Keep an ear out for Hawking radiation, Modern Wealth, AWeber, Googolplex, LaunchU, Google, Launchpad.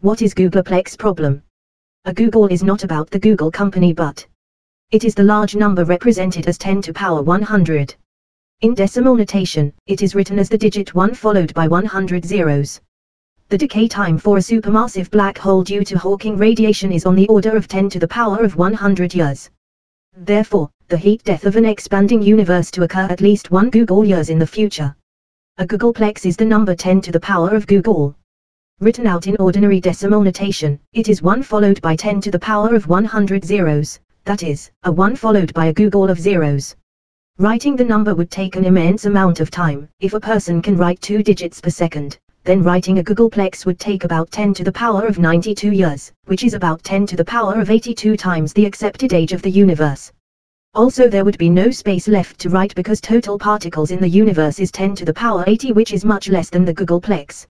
What is Googolplex problem? A Google is not about the Google company, but it is the large number represented as 10 to power 100. In decimal notation, it is written as the digit 1 followed by 100 zeros. The decay time for a supermassive black hole due to Hawking radiation is on the order of 10 to the power of 100 years. Therefore, the heat death of an expanding universe to occur at least 1 Google years in the future. A Googolplex is the number 10 to the power of Google. Written out in ordinary decimal notation, it is 1 followed by 10 to the power of 100 zeros, that is, a 1 followed by a Google of zeros. Writing the number would take an immense amount of time. If a person can write 2 digits per second, then writing a Googolplex would take about 10 to the power of 92 years, which is about 10 to the power of 82 times the accepted age of the universe. Also, there would be no space left to write because total particles in the universe is 10 to the power 80, which is much less than the Googolplex.